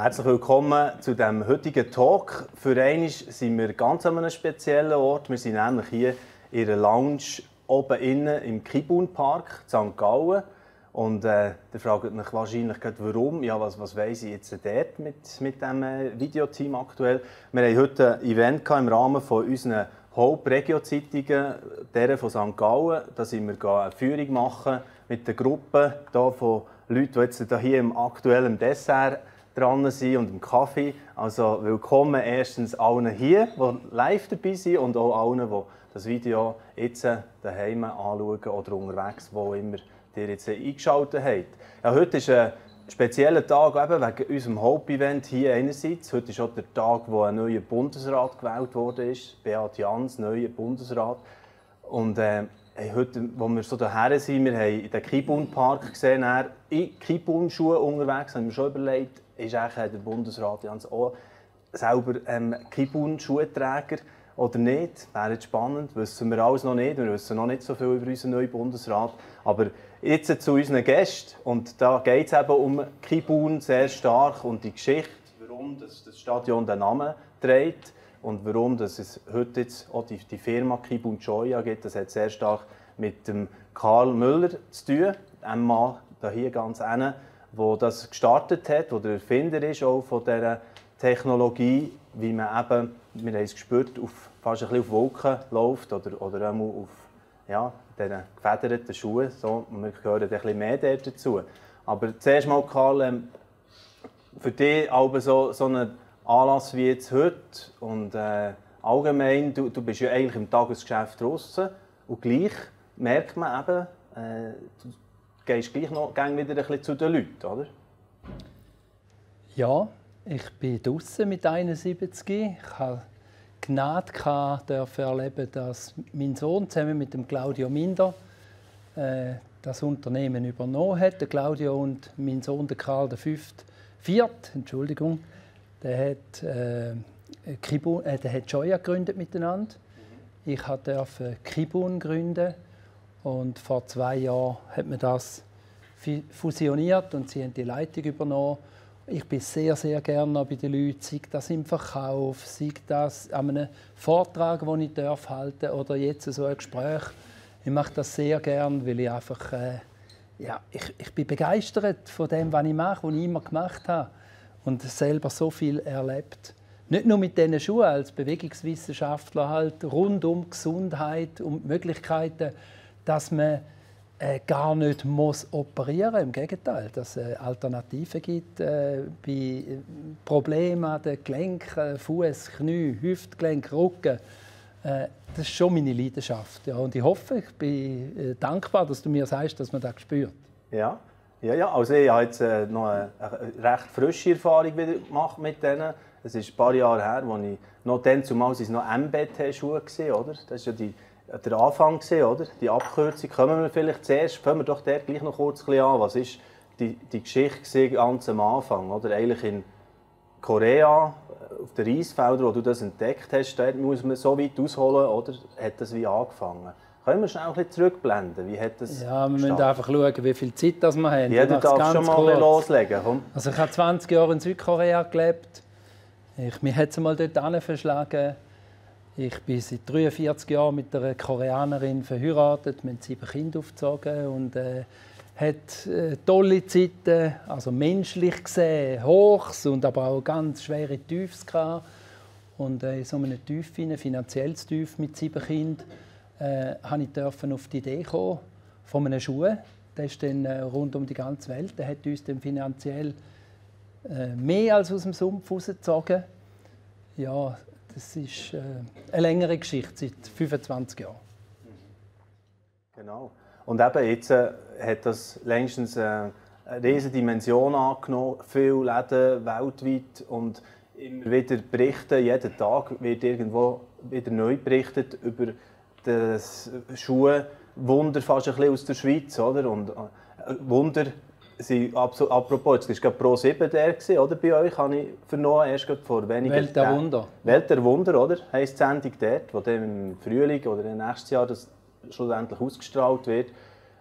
Herzlich willkommen zu diesem heutigen Talk. Für einmal sind wir ganz an einem speziellen Ort. Wir sind nämlich hier in der Lounge oben innen im Kybun Park, St. Gallen. Und ihr fragt mich wahrscheinlich gerade, warum. Ja, was weiss ich jetzt dort mit diesem Videoteam aktuell? Wir hatten heute ein Event im Rahmen von unseren Hope-Regio-Zeitungen, der von St. Gallen. Da sind wir eine Führung machen mit der Gruppe hier von Leuten, die jetzt hier im aktuellen Dessert dran sind und im Kaffee. Also willkommen erstens allen hier, die live dabei sind, und auch allen, die das Video jetzt daheim anschauen oder unterwegs, wo immer ihr jetzt eingeschaltet habt. Ja, heute ist ein spezieller Tag eben wegen unserem Hope-Event hier einerseits. Heute ist auch der Tag, wo ein neuer Bundesrat gewählt wurde, Beat Jans, neuer Bundesrat. Und heute, wo wir so daher sind, wir haben in den Kybun Park gesehen, er in Kybun-Schuhen unterwegs, haben wir schon überlegt, ist eigentlich der Bundesrat Jans auch selber Kybun-Schuhträger oder nicht? Wäre jetzt spannend, wissen wir alles noch nicht. Wir wissen noch nicht so viel über unseren neuen Bundesrat. Aber jetzt zu unseren Gästen. Und da geht es eben um Kybun sehr stark und die Geschichte, warum das Stadion den Namen trägt und warum das es heute jetzt auch die Firma Kybun Joya gibt. Das hat sehr stark mit dem Karl Müller zu tun, einem Mann hier ganz hinten, der das gestartet hat, der Erfinder ist auch von dieser Technologie, wie man eben, wir haben es gespürt, fast ein bisschen auf Wolken läuft oder einmal auf diesen gefederten Schuhen. So, wir gehören ein bisschen mehr dazu. Aber zuerst mal, Karl, für dich aber so ein Anlass wie jetzt heute und allgemein, du bist ja eigentlich im Tagesgeschäft draussen und gleich merkt man eben, du gehst gleich noch wieder ein bisschen zu den Leuten, oder? Ja. Ich bin draußen mit 71. Ich habe Gnade gehabt, erleben, dass mein Sohn zusammen mit dem Claudio Minder das Unternehmen übernommen hat. Der Claudio und mein Sohn, der Karl IV., der hat Joya gegründet miteinander. Ich durfte Kybun gründen und vor 2 Jahren hat man das fusioniert und sie haben die Leitung übernommen. Ich bin sehr, sehr gerne bei den Leuten, sei das im Verkauf, sei das an einem Vortrag, den ich halten darf, oder jetzt so ein Gespräch. Ich mache das sehr gerne, weil ich einfach, ich bin begeistert von dem, was ich mache, was ich immer gemacht habe und selber so viel erlebt. Nicht nur mit diesen Schuhen, als Bewegungswissenschaftler halt, rund um Gesundheit und Möglichkeiten, dass man gar nicht muss operieren, im Gegenteil, dass es Alternativen gibt bei Problemen an den Gelenken, Fuß, Knie, Hüftgelenk, Rücken. Das ist schon meine Leidenschaft. Ja, und ich hoffe, ich bin dankbar, dass du mir sagst, dass man das spürt. Ja, ja. Also ich habe jetzt noch eine recht frische Erfahrung wieder gemacht mit denen. Es ist ein paar Jahre her, als ich noch dann, zumal es noch MBT-Schuhe gesehen, oder? Das ist ja der Anfang gesehen, oder? Die Abkürzung. Kommen wir vielleicht zuerst, fangen wir doch der gleich noch kurz an. Was ist die Geschichte ganz am Anfang, oder? Eigentlich in Korea, auf den Reisfeldern, wo du das entdeckt hast, dort muss man so weit ausholen, oder? Hat das wie angefangen? Können wir schnell ein bisschen zurückblenden? Wie hat das gestartet? Wir müssen einfach schauen, wie viel Zeit das wir haben. Ja, du darfst schon mal loslegen. Komm. Also ich habe 20 Jahre in Südkorea gelebt. Mich hat es mal dort verschlagen. Ich bin seit 43 Jahren mit einer Koreanerin verheiratet, wir haben 7 Kinder aufgezogen und hat tolle Zeiten, also menschlich gesehen, Hochs und aber auch ganz schwere Tiefs gehabt. Und in so einem Tief, finanzielles Tief mit 7 Kindern, durfte ich auf die Idee kommen von einem Schuh. Der ist dann rund um die ganze Welt, der hat uns dann finanziell mehr als aus dem Sumpf rausgezogen. Ja, das ist eine längere Geschichte, seit 25 Jahren. Genau. Und eben jetzt hat das längstens eine riesige Dimension angenommen. Viele Läden weltweit und immer wieder berichten, jeden Tag wird irgendwo wieder neu berichtet über das Schuhwunder fast ein bisschen aus der Schweiz, oder? Und Wunder sind apropos, es war Pro 7 der, oder, bei euch, habe ich vernommen, erst vor wenigen Tagen. Welt der Wunder. Welt der Wunder, oder? Heisst die Sendung dort, wo dann im Frühling oder im nächsten Jahr das schlussendlich ausgestrahlt wird.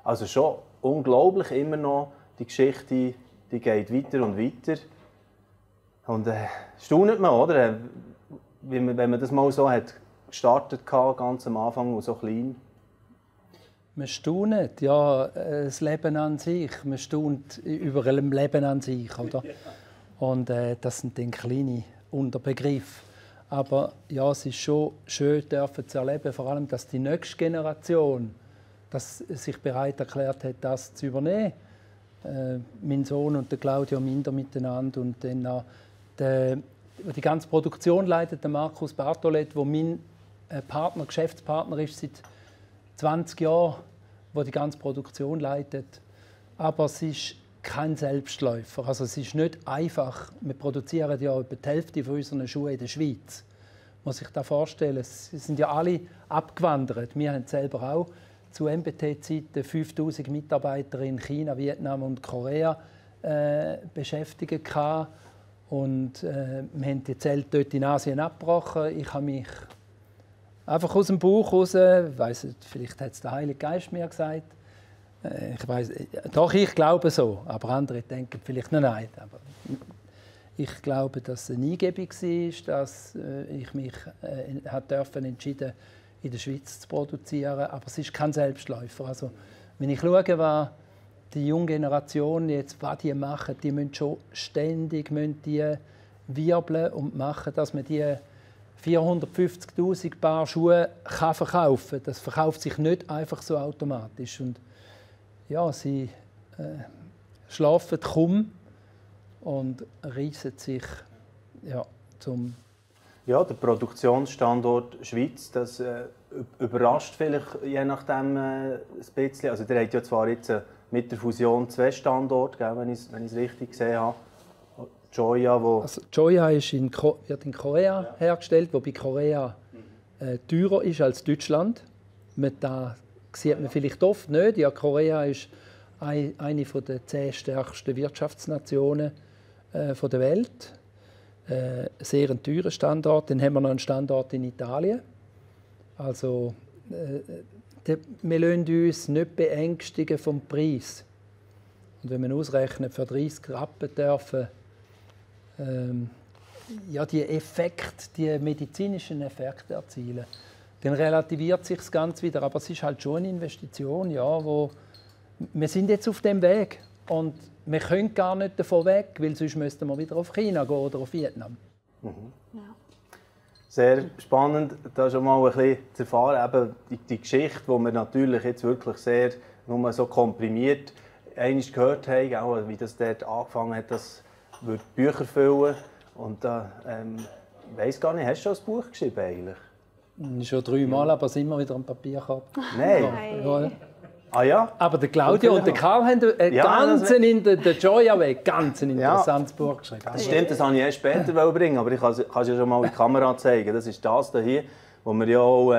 Also schon unglaublich immer noch, die Geschichte, die geht weiter und weiter. Und staunt man, oder? Wenn man das mal so hat gestartet hatte, ganz am Anfang und so klein. Man staunt, ja, das Leben an sich. Man staunt über ein Leben an sich, oder? Und das sind dann kleine Unterbegriffe. Aber ja, es ist schon schön, dürfen zu erleben, vor allem, dass die nächste Generation dass sich bereit erklärt hat, das zu übernehmen. Mein Sohn und der Claudio Minder miteinander und dann auch die ganze Produktion leitet der Markus Bartholet, der mein Partner, Geschäftspartner ist seit 20 Jahren, der die ganze Produktion leitet. Aber es ist kein Selbstläufer. Also es ist nicht einfach. Wir produzieren ja etwa die Hälfte unserer Schuhe in der Schweiz. Man muss sich das vorstellen. Es sind ja alle abgewandert. Wir haben selber auch zu MBT-Zeiten 5000 Mitarbeiter in China, Vietnam und Korea beschäftigt. Und wir haben die Zelte dort in Asien abgebrochen. Ich habe mich einfach aus dem Bauch raus, weiss nicht, vielleicht hat es der Heilige Geist mir gesagt. Ich weiss, doch, ich glaube so, aber andere denken vielleicht noch nicht. Aber ich glaube, dass es eine Eingebung war, dass ich mich entschieden durfte, in der Schweiz zu produzieren. Aber es ist kein Selbstläufer. Also, wenn ich schaue, was die junge Generation jetzt, was die machen, die müssen schon ständig wirbeln und machen, dass man die 450.000 Paar Schuhe verkaufen kann. Das verkauft sich nicht einfach so automatisch. Und ja, sie schlafen kaum und reissen sich ja, zum... Ja, der Produktionsstandort Schweiz, das überrascht vielleicht je nachdem ein bisschen. Also der hat ja zwar jetzt mit der Fusion zwei Standorte, gell, wenn ich es richtig gesehen habe. Joya, wo also, Joya ist wird in Korea hergestellt, wobei Korea teurer ist als Deutschland. Das sieht man vielleicht oft nicht. Ja, Korea ist eine der 10 stärksten Wirtschaftsnationen der Welt. Sehr ein teurer Standort. Dann haben wir noch einen Standort in Italien. Also, wir lassen uns nicht beängstigen vom Preis. Und wenn man ausrechnet, für 30 Rappen dürfen ja, die medizinischen Effekte erzielen, dann relativiert sich das Ganze wieder. Aber es ist halt schon eine Investition, ja, wo wir sind jetzt auf dem Weg und wir können gar nicht davon weg, weil sonst müssten wir wieder auf China gehen oder auf Vietnam. Mhm. Ja. Sehr spannend, da schon mal ein bisschen zu erfahren, eben die Geschichte, die wir natürlich jetzt wirklich sehr nur so komprimiert einmal gehört haben, wie das dort angefangen hat, das würde Bücher füllen. Und da ich weiss gar nicht, hast du schon ein Buch geschrieben eigentlich? Schon 3 Mal, aber es ist immer wieder ein Papierkorb. Nein. Nein. Ah ja? Aber der Claudio und der Karl haben ganz ein interessantes Buch geschrieben. Das stimmt, das wollte ich erst später bringen, aber ich kann es ja schon mal in die Kamera zeigen. Das ist das hier, wo wir ja auch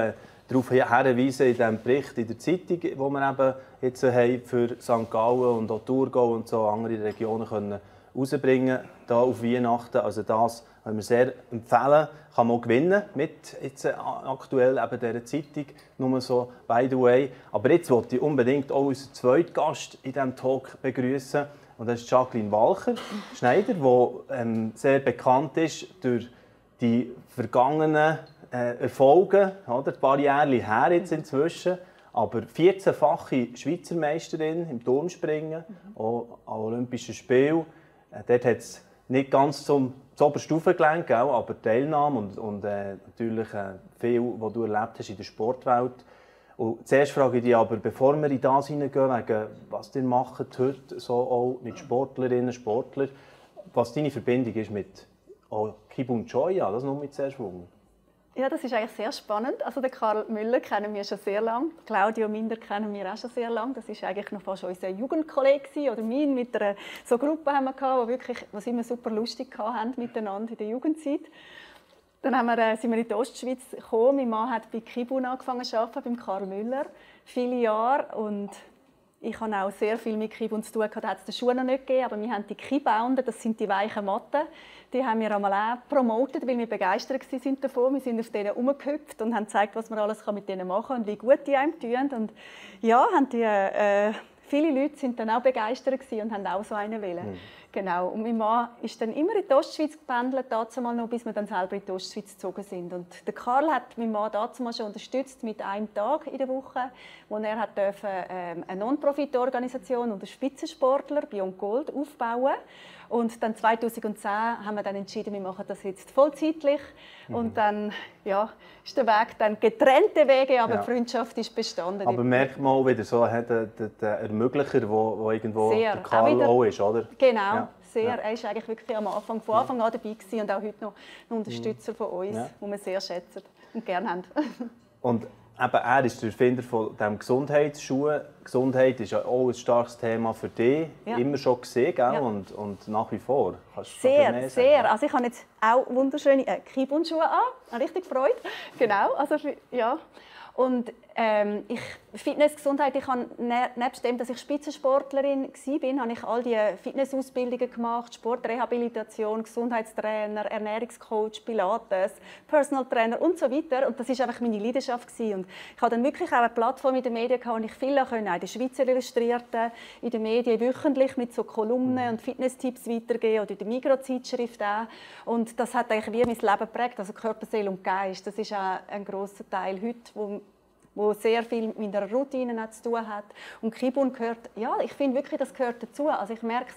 darauf hinweisen in diesem Bericht in der Zeitung, die wir eben jetzt haben für St. Gallen und auch Thurgau und so andere Regionen können rausbringen hier auf Weihnachten. Also das können wir sehr empfehlen. Kann man auch gewinnen mit jetzt aktuell eben dieser Zeitung. Nur so, by the way. Aber jetzt wollte ich unbedingt auch unseren zweiten Gast in diesem Talk begrüßen. Und das ist Jacqueline Walcher Schneider, die sehr bekannt ist durch die vergangenen Erfolge. Oder? Ein paar Jahre her jetzt inzwischen. Aber 14-fache Schweizer Meisterin im Turmspringen, auch an Olympischen Spielen. Dort hat es nicht ganz zum Oberstufe gelangt, aber Teilnahme und natürlich viel, was du erlebt hast in der Sportwelt. Und zuerst frage ich dich aber, bevor wir in das hineingehen, was ihr macht heute so auch mit Sportlerinnen und Sportlern, was deine Verbindung ist mit Kybun Joya, das noch mit sehr schwung. Ja, das ist eigentlich sehr spannend. Also den Karl Müller kennen wir schon sehr lange, Claudio Minder kennen wir auch schon sehr lange. Das ist eigentlich noch fast unser Jugendkollege oder mein mit einer so Gruppe haben wir gehabt, wo wirklich, was immer super lustig hatten miteinander in der Jugendzeit. Dann sind wir in die Ostschweiz gekommen. Mein Mann hat bei Kybun angefangen zu arbeiten, beim Karl Müller, viele Jahre und ich habe auch sehr viel mit Kybun zu tun. Da hat es den Schuh noch nicht gegeben, aber wir haben die Kybounder, das sind die weichen Matten. Die haben wir einmal auch promotet, weil wir begeistert waren davon. Wir sind auf denen herumgehüpft und haben gezeigt, was man alles mit denen machen kann und wie gut die einem tun. Und ja, viele Leute waren dann auch begeistert und haben auch so einen wollen. Genau. Und mein Mann ist dann immer in die Ostschweiz gependelt, dazumal noch, bis wir dann selber in die Ostschweiz gezogen sind. Und der Karl hat meinen Mann dazumal schon unterstützt mit einem Tag in der Woche, wo er hat dürfen, eine Non-Profit-Organisation und einen Spitzensportler Beyond Gold aufbauen. Und dann 2010 haben wir dann entschieden, wir machen das jetzt vollzeitlich. Mhm. Und dann ja, ist der Weg dann getrennte Wege, aber ja, die Freundschaft ist bestanden. Aber merkt man auch wieder so den Ermöglicher, der irgendwo sehr, der Karl auch ist, oder? Genau, ja, sehr. Ja. Er war eigentlich wirklich von Anfang an dabei gewesen und auch heute noch ein Unterstützer von uns, ja, den wir sehr schätzen und gerne haben. Und eben, er ist der Erfinder von diesem Gesundheitsschuh. Gesundheit ist ja auch ein starkes Thema für dich. Ja. Immer schon gesehen, ja, und nach wie vor. Sehr, sehr. Also ich habe jetzt auch wunderschöne Kybun-Schuhe an. Richtig Freude. Genau. Also, ja. Und Fitnessgesundheit, ich habe nebst dem, dass ich Spitzensportlerin war, habe ich all die Fitnessausbildungen gemacht, Sportrehabilitation, Gesundheitstrainer, Ernährungscoach, Pilates, Personal Trainer und so weiter. Und das ist einfach meine Leidenschaft gewesen. Und ich habe dann wirklich auch eine Plattform in den Medien gehabt, wo ich viel lernen konnte. In der Schweizer Illustrierten, in den Medien wöchentlich mit so Kolumnen und Fitnesstipps weitergeben oder in der Migros-Zeitschrift auch. Und das hat eigentlich wie mein Leben geprägt, also Körper, Seele und Geist. Das ist auch ein grosser Teil heute, wo sehr viel mit meiner Routine zu tun hat. Und Kybun gehört, ja, ich finde wirklich, das gehört dazu. Also ich merke es,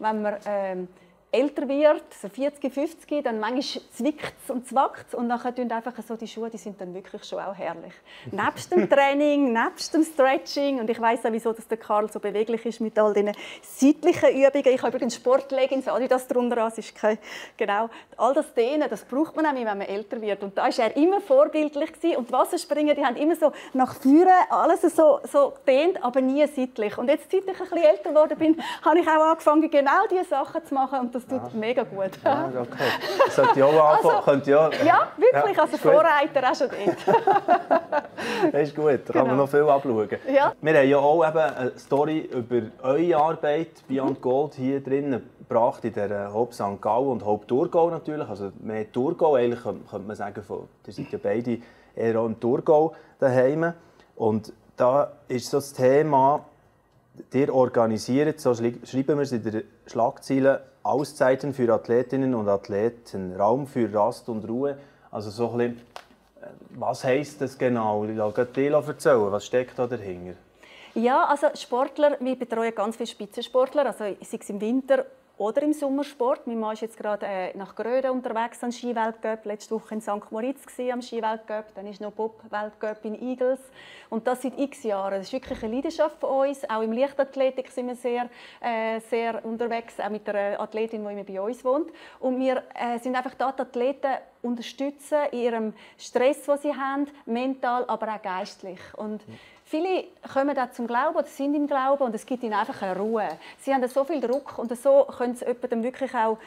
wenn man älter wird, so 40, 50, dann manchmal zwickt es und zwackt es und dann tun einfach so die Schuhe, die sind dann wirklich schon auch herrlich. Nebst dem Training, nebst dem Stretching, und ich weiss auch, wieso dass der Karl so beweglich ist mit all diesen seitlichen Übungen. Ich habe übrigens Sportleggings, all das darunter an, ist kein, genau. All das Dehnen, das braucht man nämlich, wenn man älter wird, und da war er immer vorbildlich gewesen. Und die Wasserspringer, die haben immer so nach vorne alles so dehnt, aber nie seitlich. Und jetzt, seit ich ein bisschen älter geworden bin, habe ich auch angefangen, genau diese Sachen zu machen, und das tut mega gut. Ja, okay. Das sollte ich auch anfangen. Also, könnt ihr auch... Ja, wirklich. Ja, also Vorreiter auch schon dort. Das ist gut. Da kann man noch viel abschauen. Ja. Wir haben ja auch eben eine Story über eure Arbeit Beyond Gold hier drin gebracht, in der Hope St. Gallen und Hope Thurgau natürlich. Also mehr Thurgau, eigentlich könnte man sagen, ihr seid ja beide eher auch im Thurgau daheim. Und da ist so das Thema, ihr organisiert, so schreiben wir es in der Schlagzeile, Auszeiten für Athletinnen und Athleten, Raum für Rast und Ruhe. Also so ein bisschen, was heisst das genau? Ich lasse dir erzählen, was steckt da dahinter? Ja, also Sportler, wir betreuen ganz viele Spitzensportler, also sei es im Winter oder im Sommersport. Mein Mann ist jetzt gerade nach Gröden unterwegs am Skiweltcup. Letzte Woche in St. Moritz am Skiweltcup. Dann ist noch Bob-Weltcup in Igels. Und das seit x Jahren. Das ist wirklich eine Leidenschaft von uns. Auch im Leichtathletik sind wir sehr unterwegs. Auch mit der Athletin, die immer bei uns wohnt. Und wir sind einfach da, die Athleten unterstützen in ihrem Stress, den sie haben, mental, aber auch geistlich. Und viele kommen da zum Glauben oder sind im Glauben, und es gibt ihnen einfach eine Ruhe. Sie haben so viel Druck, und so können sie jemandem wirklich auch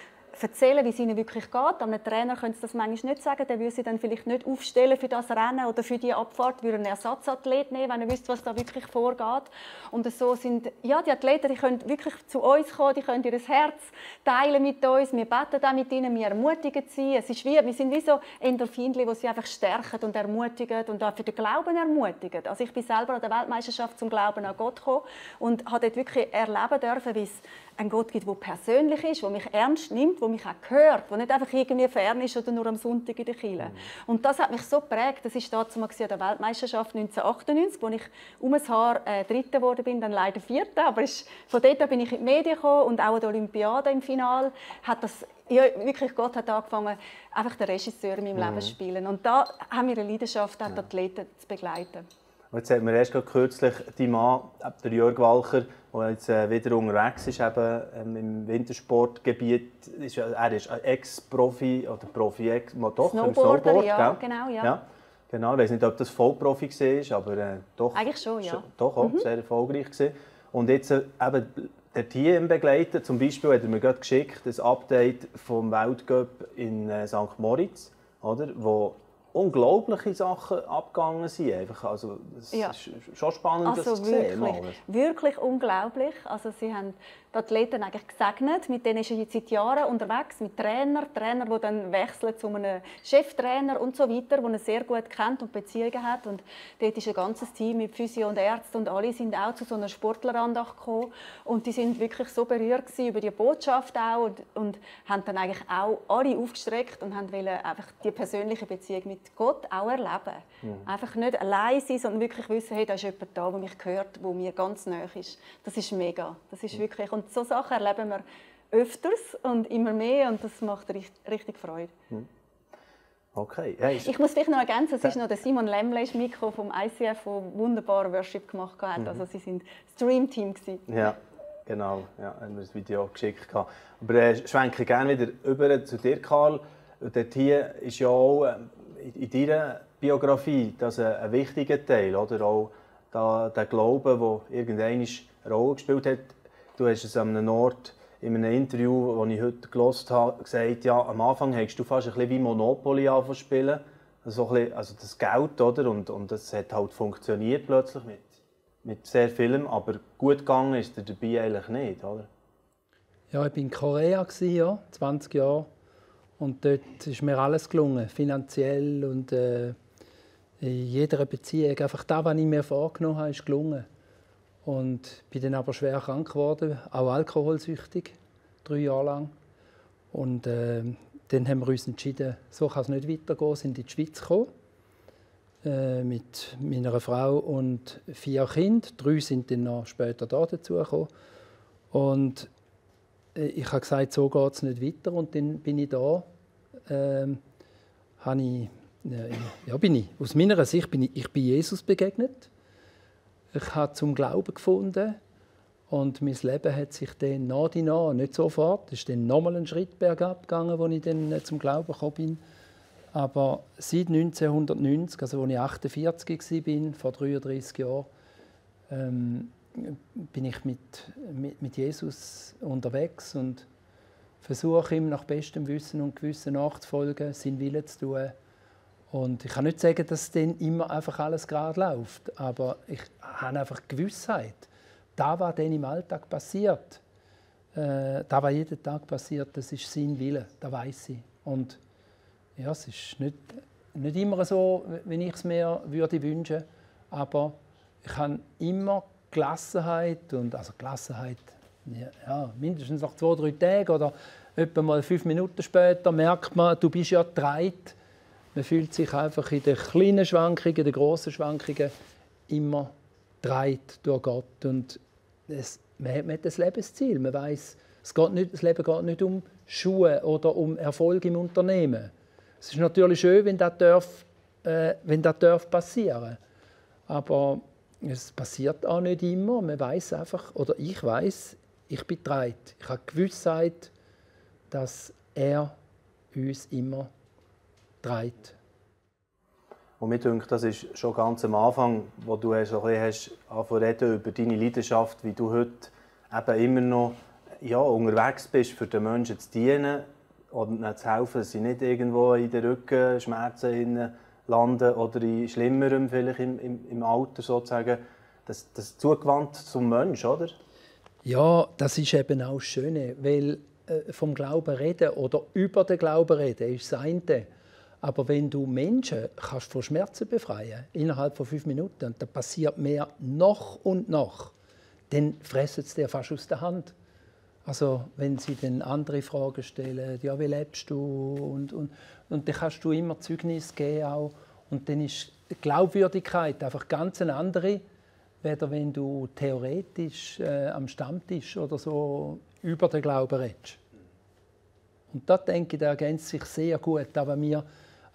erzählen, wie es ihnen wirklich geht. Einem Trainer können sie das manchmal nicht sagen, der würde sie dann vielleicht nicht aufstellen für das Rennen oder für die Abfahrt, würde einen Ersatzathlet nehmen, wenn er wüsste, was da wirklich vorgeht. Und so sind, ja, die Athleten, die können wirklich zu uns kommen, die können ihr Herz teilen mit uns, wir beten auch mit ihnen, wir ermutigen sie. Es ist wie, wir sind wie so Endorphine, die sie einfach stärken und ermutigen und auch für den Glauben ermutigen. Also ich bin selber an der Weltmeisterschaft zum Glauben an Gott gekommen und habe dort wirklich erleben dürfen, wie es einen Gott gibt, der persönlich ist, der mich ernst nimmt, der mich auch hört, der nicht einfach irgendwie fern ist oder nur am Sonntag in der Kirche. Und das hat mich so geprägt. Das war damals an der Weltmeisterschaft 1998, wo ich um ein Haar Dritter geworden bin, dann leider Vierter. Aber von dort bin ich in die Medien gekommen, und auch an der Olympiade im Finale hat das, ja, wirklich, Gott hat angefangen, einfach den Regisseur in meinem Leben zu spielen. Und da haben wir eine Leidenschaft, die Athleten zu begleiten. Jetzt hat mir erst kürzlich dein Mann, der Jörg Walcher, der jetzt wieder unterwegs ist, eben im Wintersportgebiet. Er ist Ex-Profi oder Snowboarder, ja, genau, ja. Ja, genau. Ich weiß nicht, ob das Vollprofi war, aber doch. Eigentlich schon, ja. Doch auch, sehr erfolgreich war. Und jetzt eben der Team begleitet. Zum Beispiel hat er mir gerade geschickt, das Update vom Weltcup in St. Moritz, oder? Wo unglaubliche Sachen abgegangen sind. Einfach, also, es ist schon spannend, also das zu sehen. Wirklich unglaublich. Also, sie haben die Athleten eigentlich gesegnet. Mit denen ist er jetzt seit Jahren unterwegs, mit Trainer, die dann wechseln zu einem Cheftrainer und so weiter, den er sehr gut kennt und Beziehungen hat. Und dort ist ein ganzes Team mit Physio und Ärzten und alle sind auch zu so einer Sportlerandacht gekommen. Und die sind wirklich so berührt gewesen über die Botschaft auch und haben dann eigentlich auch alle aufgestreckt und wollten einfach die persönliche Beziehung mit Gott auch erleben. Einfach nicht allein sein, sondern wirklich wissen, hey, da ist jemand da, der mich hört, der mir ganz nahe ist. Das ist mega. Das ist wirklich, und so Sachen erleben wir öfters und immer mehr und das macht richtig Freude. Okay. Hey, ich muss vielleicht noch ergänzen, es ist noch der Simon Lemle Mikro vom ICF, der wunderbar Worship gemacht hat. Also sie sind Streamteam gewesen. Ja, genau. Ja, haben wir das Video geschickt. Aber schwenke gerne wieder über zu dir, Karl. Dort hier ist ja auch in deiner Biografie das ein wichtiger Teil, oder? Auch der Glaube, der irgendwann eine Rolle gespielt hat. Du hast es an einem Ort in einem Interview, das ich heute gehört habe, gesagt, ja, am Anfang hast du fast ein bisschen wie Monopoly angefangen zu spielen. Also das Geld, oder? Und das hat halt funktioniert plötzlich mit sehr vielem, aber gut gegangen ist dir dabei eigentlich nicht, oder? Ja, ich war in Korea, ja, 20 Jahre. Und dort ist mir alles gelungen, finanziell und in jeder Beziehung. Einfach das, was ich mir vorgenommen habe, ist gelungen. Und bin dann aber schwer krank geworden, auch alkoholsüchtig, 3 Jahre lang. Und dann haben wir uns entschieden, so kann es nicht weitergehen, sind in die Schweiz gekommen. Mit meiner Frau und 4 Kindern. 3 sind dann noch später da dazu gekommen. Und ich habe gesagt, so geht es nicht weiter. Und dann bin ich da. Aus meiner Sicht bin ich Jesus begegnet. Ich habe zum Glauben gefunden und mein Leben hat sich dann nach, nicht sofort, es ist dann nochmal einen Schritt bergab gegangen, als ich dann zum Glauben gekommen bin. Aber seit 1990, also als ich 48 war, vor 33 Jahren, bin ich mit Jesus unterwegs und versuche ihm nach bestem Wissen und Gewissen nachzufolgen, seinen Willen zu tun. Und ich kann nicht sagen, dass dann immer einfach alles gerade läuft, aber ich habe einfach Gewissheit. Das, was dann im Alltag passiert, das, was jeden Tag passiert, das ist sein Wille, das weiss ich. Und ja, es ist nicht immer so, wenn ich es mir wünschen würde, aber ich habe immer Gelassenheit, mindestens nach 2-3 Tagen oder etwa mal 5 Minuten später merkt man, du bist ja getraut. Man fühlt sich einfach in den kleinen Schwankungen, in den grossen Schwankungen immer getraut durch Gott. Und man hat ein Lebensziel. Man weiss, das Leben geht nicht um Schuhe oder um Erfolg im Unternehmen. Es ist natürlich schön, wenn das passieren darf. Aber es passiert auch nicht immer. Man weiss einfach, oder ich weiss, ich bin bereit. Ich habe Gewissheit, dass er uns immer trägt. Und mir denke, das ist schon ganz am Anfang, wo du angefangen hast, über deine Leidenschaft, wie du heute eben immer noch unterwegs bist, für den Menschen zu dienen und zu helfen, dass sie nicht irgendwo in den Rückenschmerzen landen oder in Schlimmerem, vielleicht im Alter sozusagen. Das zugewandt zum Mensch, oder? Ja, das ist eben auch das Schöne, weil vom Glauben reden oder über den Glauben reden ist das eine. Aber wenn du Menschen kannst von Schmerzen befreien innerhalb von 5 Minuten, und da passiert mehr noch und noch, dann fressen sie dir fast aus der Hand. Also, wenn sie dann andere Fragen stellen, ja, wie lebst du? Und dann kannst du immer Zeugnis geben auch. Und dann ist die Glaubwürdigkeit einfach ganz eine andere, weder wenn du theoretisch am Stammtisch oder so über den Glauben redest. Und da denke ich, da ergänzt sich sehr gut. Aber wir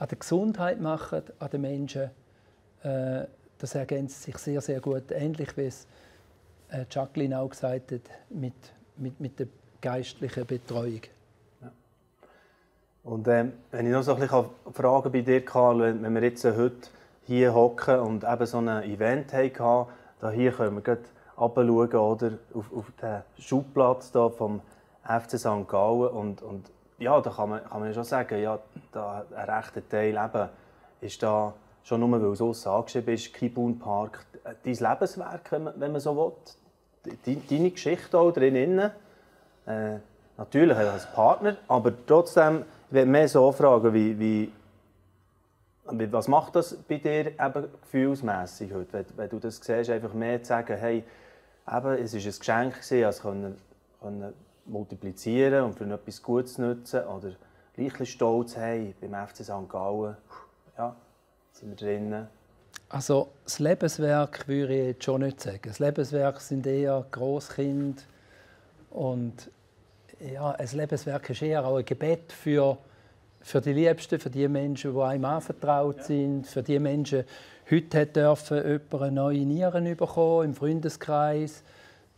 an der Gesundheit machen, an den Menschen, das ergänzt sich sehr, sehr gut. Ähnlich wie es Jacqueline auch gesagt hat, mit der geistlichen Betreuung. Ja. Und wenn ich noch so ein bisschen Fragen bei dir, Karl, wenn wir jetzt heute hier hocken und eben so ein Event hatten, da hier können wir gerade runterschauen, oder auf den Schubplatz hier vom FC St. Gallen. Und ja, da kann man schon sagen, ja, da ein rechter Teil eben ist da schon nur, weil es aussen angeschrieben ist, Kybun Park, dein Lebenswerk, wenn man so will, deine Geschichte auch drin. Natürlich als Partner, aber trotzdem, ich will mehr so fragen, was macht das bei dir eben gefühlsmässig heute, wenn du das siehst, einfach mehr zu sagen, hey, eben, es war ein Geschenk, es können multiplizieren und für etwas Gutes nutzen oder gleich stolz, hey, beim FC St. Gallen, ja, sind wir drinnen. Also das Lebenswerk würde ich jetzt schon nicht sagen. Das Lebenswerk sind eher Grosskind und ja, ein Lebenswerk ist eher auch ein Gebet für die Liebsten, für die Menschen, die einem anvertraut sind, für die Menschen, heute durfte jemand eine neue Niere bekommen im Freundeskreis.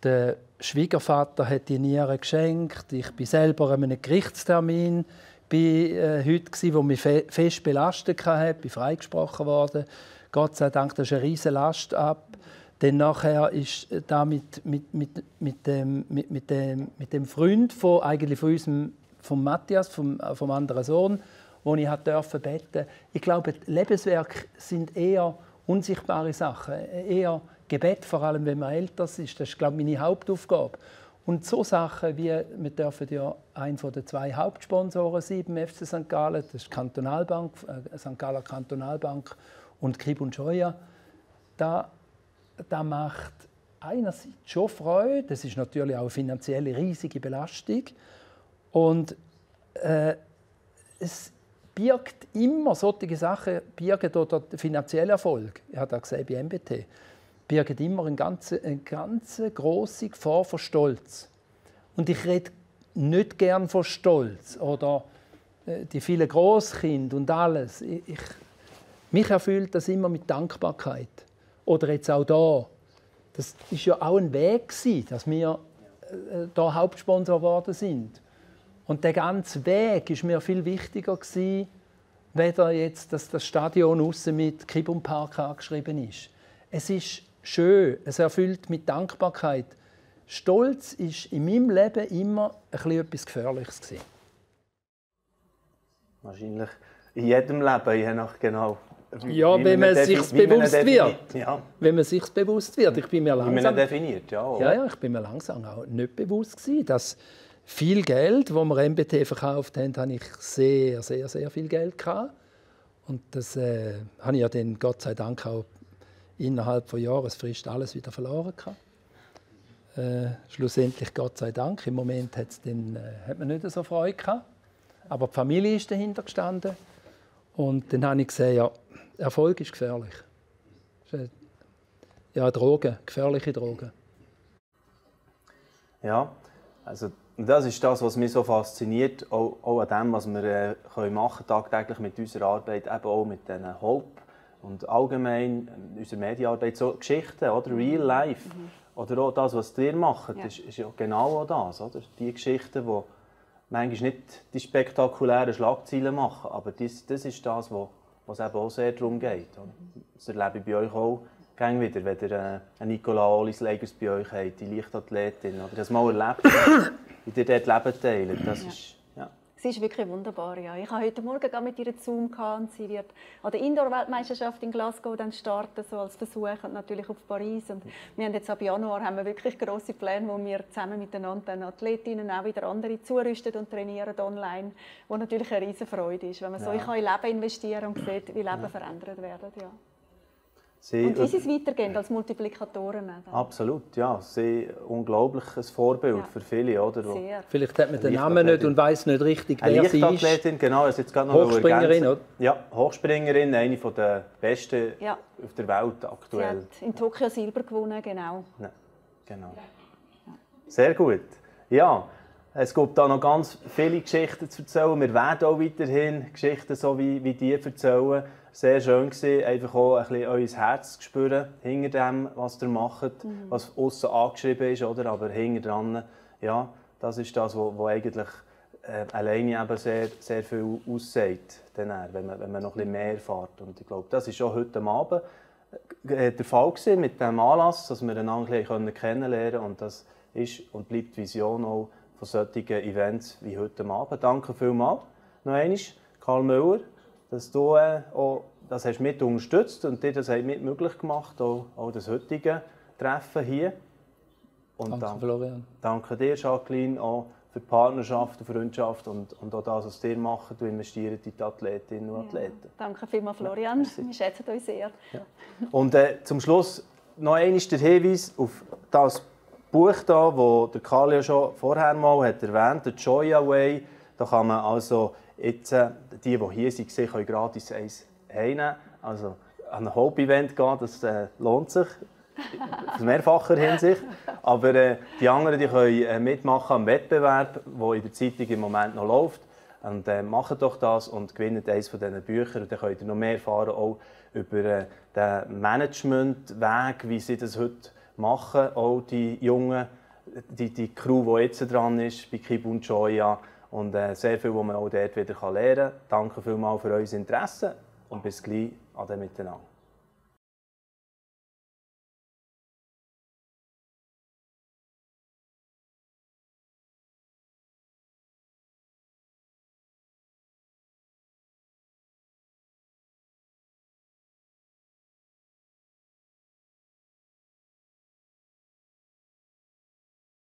Der Schwiegervater hat die Niere geschenkt. Ich war selber an einem Gerichtstermin heute, der mich fest belastet hatte. Ich bin freigesprochen worden. Gott sei Dank, das ist eine riesige Last ab. Dann nachher ist da mit dem Freund von eigentlich von Matthias, vom anderen Sohn, wo ich beten durfte. Ich glaube, Lebenswerke sind eher unsichtbare Sachen, eher Gebet, vor allem wenn man älter ist. Das ist, glaube ich, meine Hauptaufgabe. Und so Sachen wie, wir dürfen ja einer der zwei Hauptsponsoren sein beim FC St. Gallen, das ist die Kantonalbank, St. Galler Kantonalbank und Kybun Park. Da macht einerseits schon Freude, das ist natürlich auch eine finanzielle riesige Belastung. Und es birgt immer, solche Sachen birgen oder finanziellen Erfolg, ich habe das gesehen bei MBT, birgt immer eine ganz grosse Gefahr von Stolz. Und ich rede nicht gern von Stolz oder die vielen Grosskinder und alles. Mich erfüllt das immer mit Dankbarkeit. Oder jetzt auch da. Das war ja auch ein Weg gewesen, dass wir da Hauptsponsor geworden sind. Und der ganze Weg war mir viel wichtiger gewesen, weder jetzt, dass das Stadion aussen mit Kybun Park angeschrieben ist. Es ist schön, es erfüllt mit Dankbarkeit. Stolz war in meinem Leben immer etwas Gefährliches gewesen. Wahrscheinlich in jedem Leben, je nach genau. Ja, wenn man sich's bewusst wird. Ja. Wenn man sich's bewusst wird. Ich bin mir langsam. Wie man definiert, ja. Ja, ich bin mir langsam auch nicht bewusst gewesen, dass viel Geld, das wir MBT verkauft haben, hatte ich sehr, sehr, sehr viel Geld gehabt. Und das habe ich ja dann, Gott sei Dank, auch innerhalb von Jahresfrist alles wieder verloren gehabt. Schlussendlich, Gott sei Dank, im Moment hat man nicht so Freude gehabt. Aber die Familie ist dahinter gestanden. Und dann habe ich gesehen, ja, Erfolg ist gefährlich. Ja, Drogen, gefährliche Drogen. Ja, also das ist das, was mich so fasziniert, auch an dem, was wir machen können, tagtäglich mit unserer Arbeit, eben auch mit diesen Hope und allgemein unserer Medienarbeit, so Geschichten, oder? Real Life. Mhm. Oder auch das, was ihr macht, ja. Ist ja genau auch das, oder? Die Geschichten, die manchmal nicht die spektakulären Schlagzeilen machen, aber das ist das, was eben auch sehr darum geht. Das erlebe ich bei euch auch gerne wieder, wenn ihr Nicola Olislagers bei euch habt, die Leichtathletin, oder das mal erlebt, wie ihr dort Leben teilt. Das ist, ja. Sie ist wirklich wunderbar, ja. Ich habe heute Morgen mit ihr Zoom gehabt und sie wird an der Indoor-Weltmeisterschaft in Glasgow dann starten, so als Versuch, und natürlich auf Paris. Und wir haben jetzt ab Januar haben wir wirklich grosse Pläne, wo wir zusammen miteinander den Athletinnen auch wieder andere zurüsten und trainieren online, wo natürlich eine riesen Freude ist, wenn man so in Leben investieren und sieht, wie Leben verändert werden. Ja. Und wie sie es weitergehen als Multiplikatoren. Absolut, ja. Sie sind ein unglaubliches Vorbild für viele. Oder? Sehr. Vielleicht hat man den Namen nicht und weiß nicht richtig, wer sie ist. Eine Leichtathletin, genau. Jetzt gerade noch Hochspringerin, oder? Ja, Hochspringerin, eine der besten auf der Welt aktuell. Sie hat in Tokio Silber gewonnen, genau. Ja, genau. Ja. Sehr gut. Ja, es gibt da noch ganz viele Geschichten zu erzählen. Wir werden auch weiterhin Geschichten so wie die erzählen. Sehr schön war, einfach auch ein bisschen euer Herz zu spüren, hinter dem, was ihr macht, was aussen angeschrieben ist, oder? Aber hinter dran, ja, das ist das, was eigentlich alleine eben sehr, sehr viel aussagt, wenn man noch ein bisschen mehr erfährt. Und ich glaube, das war schon heute Abend der Fall gewesen, mit diesem Anlass, dass wir einander ein bisschen kennenlernen können. Und das ist und bleibt die Vision auch von solchen Events wie heute Abend. Danke vielmals noch einmal, Karl Müller, dass du auch das hast du mit unterstützt und dir das mit möglich gemacht, auch das heutige Treffen hier. Und danke, Florian. Danke dir, Jacqueline, auch für die Partnerschaft, Freundschaft und auch das, was ihr macht. Du investierst in die Athletinnen und Athleten. Ja, danke vielmals, Florian. Ja, wir schätzen euch sehr. Ja. Und zum Schluss noch einmal der Hinweis auf das Buch hier, das der Karl ja schon vorher mal hat erwähnt, «The Joy Away». Da kann man also jetzt, die hier sind, können gratis eins einnehmen. Also an ein Hope-Event gehen, das lohnt sich. In mehrfacher Hinsicht. Aber die anderen die können mitmachen am Wettbewerb, der in der Zeitung im Moment noch läuft. Und macht doch das und gewinnt eines von diesen Büchern. Und dann könnt ihr noch mehr erfahren, auch über den Managementweg, wie sie das heute machen. Auch die Jungen, die Crew, die jetzt dran ist, bei Kybun Joya. Und sehr viel, was man auch dort wieder lernen kann. Danke vielmals für euer Interesse und bis gleich an dem Miteinander.